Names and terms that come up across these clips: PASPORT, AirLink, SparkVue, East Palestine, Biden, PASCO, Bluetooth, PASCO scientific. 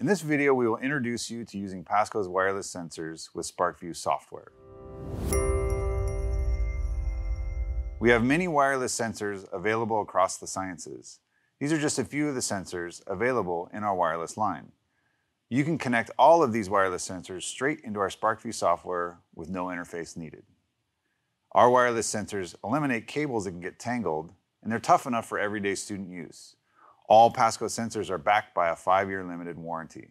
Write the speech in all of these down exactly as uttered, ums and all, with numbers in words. In this video, we will introduce you to using PASCO's wireless sensors with SparkVue software. We have many wireless sensors available across the sciences. These are just a few of the sensors available in our wireless line. You can connect all of these wireless sensors straight into our SparkVue software with no interface needed. Our wireless sensors eliminate cables that can get tangled, and they're tough enough for everyday student use. All PASCO sensors are backed by a five-year limited warranty.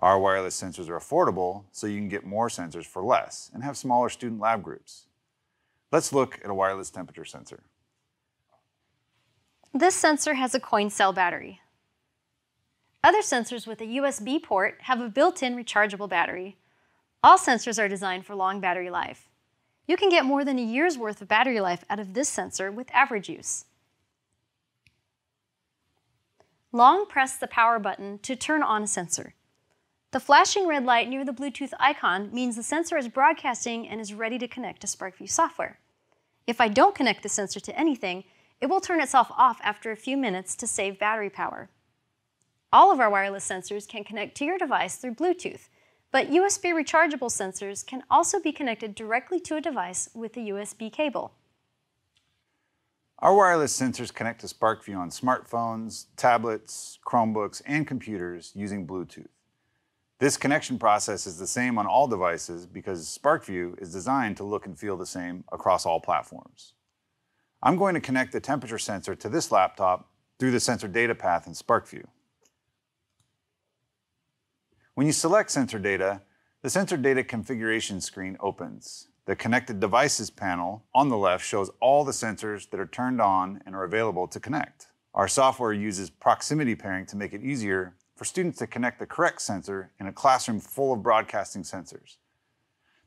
Our wireless sensors are affordable, so you can get more sensors for less and have smaller student lab groups. Let's look at a wireless temperature sensor. This sensor has a coin cell battery. Other sensors with a U S B port have a built-in rechargeable battery. All sensors are designed for long battery life. You can get more than a year's worth of battery life out of this sensor with average use. Long press the power button to turn on a sensor. The flashing red light near the Bluetooth icon means the sensor is broadcasting and is ready to connect to SparkVue software. If I don't connect the sensor to anything, it will turn itself off after a few minutes to save battery power. All of our wireless sensors can connect to your device through Bluetooth, but U S B rechargeable sensors can also be connected directly to a device with a U S B cable. Our wireless sensors connect to SparkVue on smartphones, tablets, Chromebooks, and computers using Bluetooth. This connection process is the same on all devices because SparkVue is designed to look and feel the same across all platforms. I'm going to connect the temperature sensor to this laptop through the sensor data path in SparkVue. When you select sensor data, the sensor data configuration screen opens. The connected devices panel on the left shows all the sensors that are turned on and are available to connect. Our software uses proximity pairing to make it easier for students to connect the correct sensor in a classroom full of broadcasting sensors.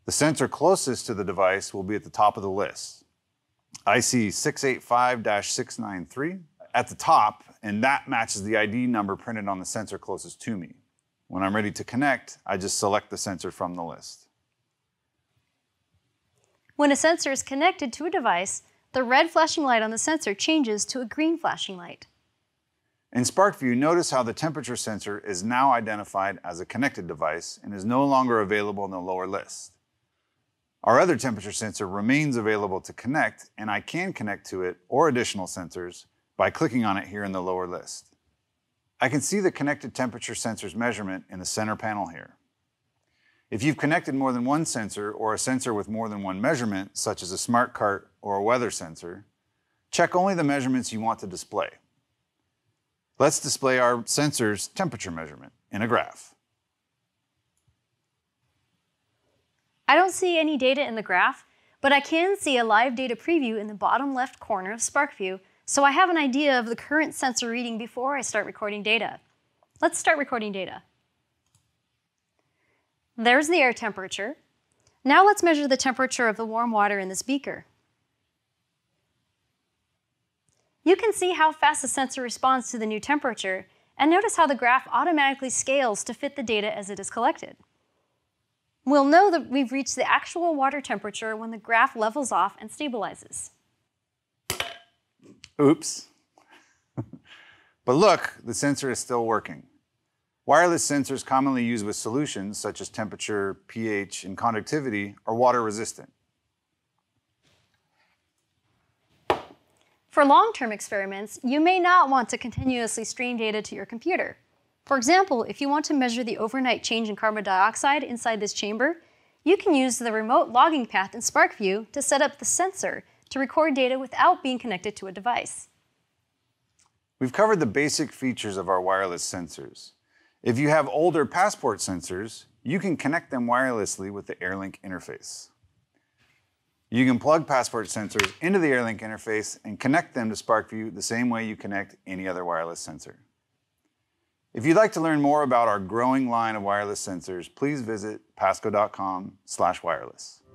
The sensor closest to the device will be at the top of the list, I C six eight five dash six nine three at the top, and that matches the I D number printed on the sensor closest to me. When I'm ready to connect, I just select the sensor from the list. When a sensor is connected to a device, the red flashing light on the sensor changes to a green flashing light. In SparkVue, notice how the temperature sensor is now identified as a connected device and is no longer available in the lower list. Our other temperature sensor remains available to connect, and I can connect to it or additional sensors by clicking on it here in the lower list. I can see the connected temperature sensor's measurement in the center panel here. If you've connected more than one sensor or a sensor with more than one measurement, such as a smart cart or a weather sensor, check only the measurements you want to display. Let's display our sensor's temperature measurement in a graph. I don't see any data in the graph, but I can see a live data preview in the bottom left corner of SparkVue, so I have an idea of the current sensor reading before I start recording data. Let's start recording data. There's the air temperature. Now let's measure the temperature of the warm water in this beaker. You can see how fast the sensor responds to the new temperature, and notice how the graph automatically scales to fit the data as it is collected. We'll know that we've reached the actual water temperature when the graph levels off and stabilizes. Oops. But look, the sensor is still working. Wireless sensors commonly used with solutions such as temperature, pH, and conductivity are water resistant. For long-term experiments, you may not want to continuously stream data to your computer. For example, if you want to measure the overnight change in carbon dioxide inside this chamber, you can use the remote logging path in SparkVue to set up the sensor to record data without being connected to a device. We've covered the basic features of our wireless sensors. If you have older PASPORT sensors, you can connect them wirelessly with the AirLink interface. You can plug PASPORT sensors into the AirLink interface and connect them to SparkVue the same way you connect any other wireless sensor. If you'd like to learn more about our growing line of wireless sensors, please visit pasco dot com slash wireless.